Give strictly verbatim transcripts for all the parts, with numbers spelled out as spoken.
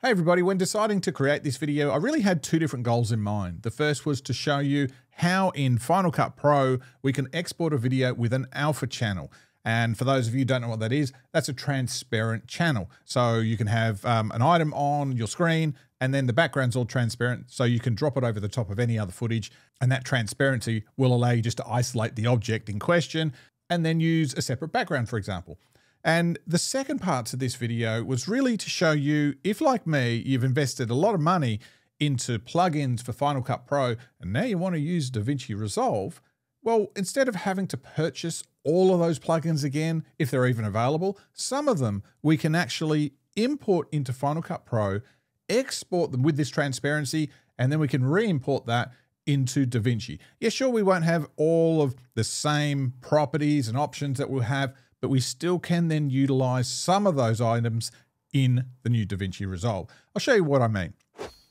Hey everybody, when deciding to create this video, I really had two different goals in mind. The first was to show you how in Final Cut Pro, we can export a video with an alpha channel. And for those of you who don't know what that is, that's a transparent channel. So you can have um, an item on your screen and then the background's all transparent. So you can drop it over the top of any other footage. And that transparency will allow you just to isolate the object in question and then use a separate background, for example. And the second part to this video was really to show you if, like me, you've invested a lot of money into plugins for Final Cut Pro and now you want to use DaVinci Resolve, well, instead of having to purchase all of those plugins again, if they're even available, some of them we can actually import into Final Cut Pro, export them with this transparency, and then we can re-import that into DaVinci. Yeah, sure, we won't have all of the same properties and options that we'll have, but we still can then utilize some of those items in the new DaVinci Resolve. I'll show you what I mean.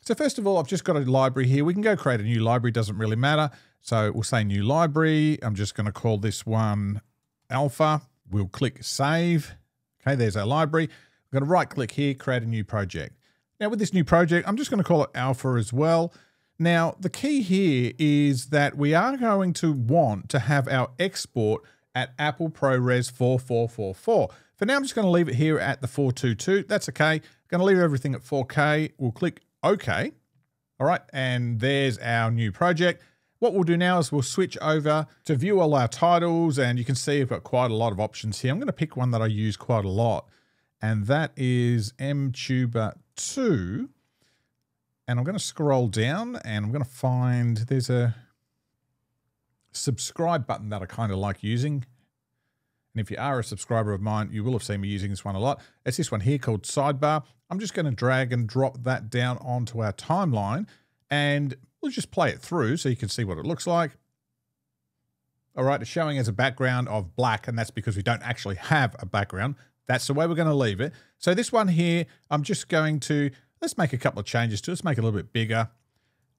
So first of all, I've just got a library here. We can go create a new library, doesn't really matter. So we'll say new library. I'm just gonna call this one Alpha. We'll click save. Okay, there's our library. We're gonna right click here, create a new project. Now with this new project, I'm just gonna call it Alpha as well. Now the key here is that we are going to want to have our export at Apple ProRes four four four four. For now, I'm just gonna leave it here at the four two two, that's okay. I'm gonna leave everything at four K, we'll click okay. All right, and there's our new project. What we'll do now is we'll switch over to view all our titles, and you can see I've got quite a lot of options here. I'm gonna pick one that I use quite a lot, and that is M tuber two. And I'm gonna scroll down and I'm gonna find, there's a subscribe button that I kind of like using. And if you are a subscriber of mine, you will have seen me using this one a lot. It's this one here called Sidebar. I'm just going to drag and drop that down onto our timeline and we'll just play it through so you can see what it looks like. All right, it's showing as a background of black, and that's because we don't actually have a background. That's the way we're going to leave it. So this one here, I'm just going to, let's make a couple of changes to it. Let's make it a little bit bigger.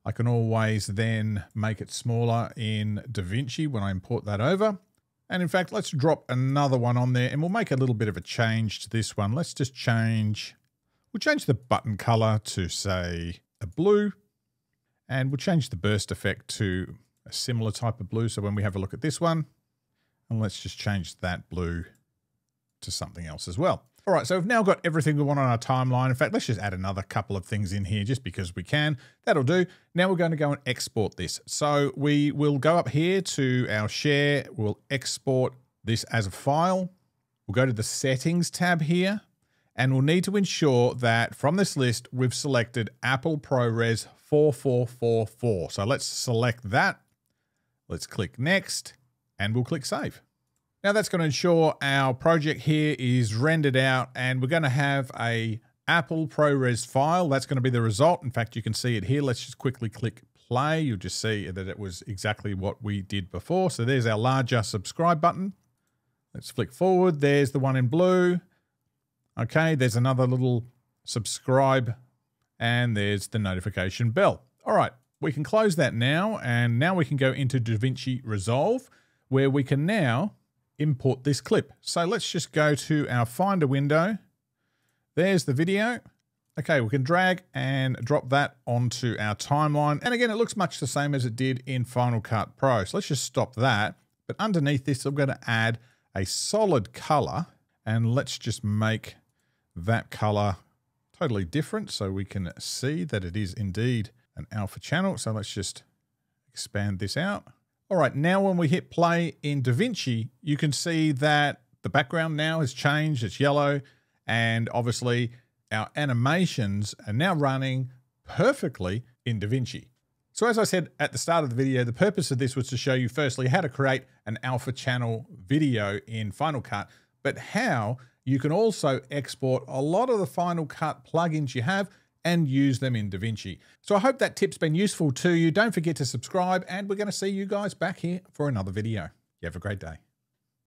I can always then make it smaller in DaVinci when I import that over. And in fact, let's drop another one on there and we'll make a little bit of a change to this one. Let's just change, we'll change the button color to say a blue, and we'll change the burst effect to a similar type of blue. So when we have a look at this one, and let's just change that blue to something else as well. All right, so we've now got everything we want on our timeline. In fact, let's just add another couple of things in here just because we can. That'll do. Now we're going to go and export this. So we will go up here to our share. We'll export this as a file. We'll go to the settings tab here, and we'll need to ensure that from this list, we've selected Apple ProRes four four four four. So let's select that. Let's click next, and we'll click save. Now that's going to ensure our project here is rendered out, and we're going to have a Apple ProRes file. That's going to be the result. In fact, you can see it here. Let's just quickly click play. You'll just see that it was exactly what we did before. So there's our larger subscribe button. Let's flick forward. There's the one in blue. Okay, there's another little subscribe, and there's the notification bell. All right, we can close that now, and now we can go into DaVinci Resolve, where we can now import this clip. So let's just go to our Finder window. There's the video. Okay, we can drag and drop that onto our timeline. And again, it looks much the same as it did in Final Cut Pro. So let's just stop that. But underneath this, I'm going to add a solid color, and let's just make that color totally different so we can see that it is indeed an alpha channel. So let's just expand this out. All right, now when we hit play in DaVinci, you can see that the background now has changed, it's yellow, and obviously our animations are now running perfectly in DaVinci. So as I said at the start of the video, the purpose of this was to show you firstly how to create an alpha channel video in Final Cut, but how you can also export a lot of the Final Cut plugins you have and use them in DaVinci. So I hope that tip's been useful to you. Don't forget to subscribe, and we're going to see you guys back here for another video. You have a great day.